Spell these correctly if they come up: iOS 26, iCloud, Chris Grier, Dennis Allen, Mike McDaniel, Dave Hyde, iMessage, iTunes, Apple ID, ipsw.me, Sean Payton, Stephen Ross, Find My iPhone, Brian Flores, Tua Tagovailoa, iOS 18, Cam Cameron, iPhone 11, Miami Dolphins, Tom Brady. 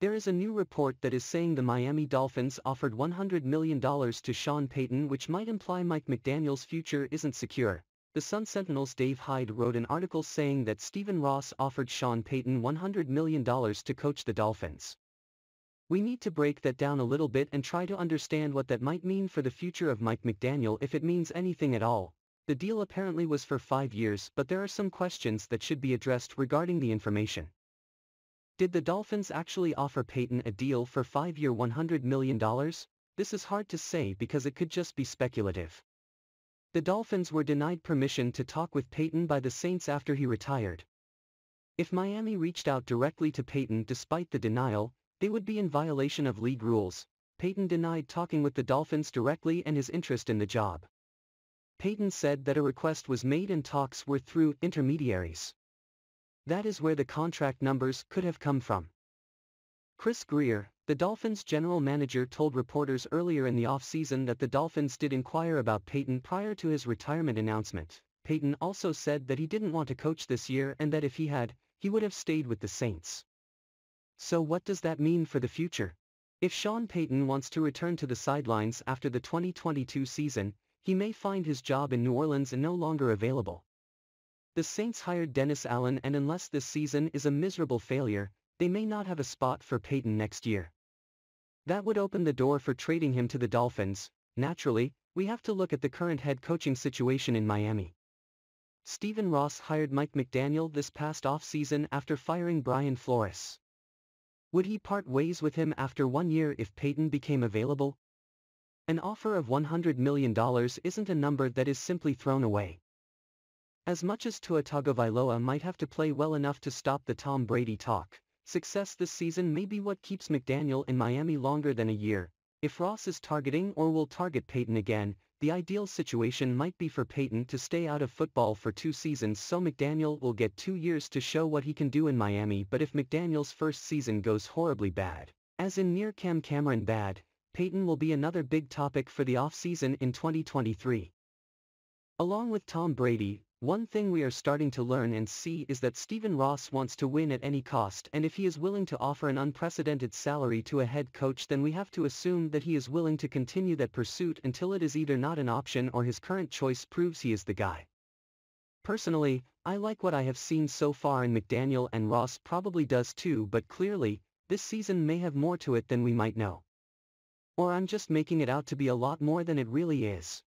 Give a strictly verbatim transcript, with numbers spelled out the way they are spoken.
There is a new report that is saying the Miami Dolphins offered one hundred million dollars to Sean Payton, which might imply Mike McDaniel's future isn't secure. The Sun Sentinel's Dave Hyde wrote an article saying that Stephen Ross offered Sean Payton one hundred million dollars to coach the Dolphins. We need to break that down a little bit and try to understand what that might mean for the future of Mike McDaniel, if it means anything at all. The deal apparently was for five years, but there are some questions that should be addressed regarding the information. Did the Dolphins actually offer Payton a deal for five-year one hundred million dollars? This is hard to say because it could just be speculative. The Dolphins were denied permission to talk with Payton by the Saints after he retired. If Miami reached out directly to Payton despite the denial, they would be in violation of league rules. Payton denied talking with the Dolphins directly and his interest in the job. Payton said that a request was made and talks were through intermediaries. That is where the contract numbers could have come from. Chris Grier, the Dolphins' general manager, told reporters earlier in the offseason that the Dolphins did inquire about Payton prior to his retirement announcement. Payton also said that he didn't want to coach this year and that if he had, he would have stayed with the Saints. So what does that mean for the future? If Sean Payton wants to return to the sidelines after the twenty twenty-two season, he may find his job in New Orleans and no longer available. The Saints hired Dennis Allen, and unless this season is a miserable failure, they may not have a spot for Payton next year. That would open the door for trading him to the Dolphins. Naturally, we have to look at the current head coaching situation in Miami. Stephen Ross hired Mike McDaniel this past offseason after firing Brian Flores. Would he part ways with him after one year if Payton became available? An offer of one hundred million dollars isn't a number that is simply thrown away. As much as Tua Tagovailoa might have to play well enough to stop the Tom Brady talk, success this season may be what keeps McDaniel in Miami longer than a year. If Ross is targeting or will target Payton again, the ideal situation might be for Payton to stay out of football for two seasons, so McDaniel will get two years to show what he can do in Miami. But if McDaniel's first season goes horribly bad, as in near Cam Cameron bad, Payton will be another big topic for the offseason in twenty twenty-three. Along with Tom Brady, one thing we are starting to learn and see is that Stephen Ross wants to win at any cost, and if he is willing to offer an unprecedented salary to a head coach, then we have to assume that he is willing to continue that pursuit until it is either not an option or his current choice proves he is the guy. Personally, I like what I have seen so far in McDaniel, and Ross probably does too, but clearly, this season may have more to it than we might know. Or I'm just making it out to be a lot more than it really is.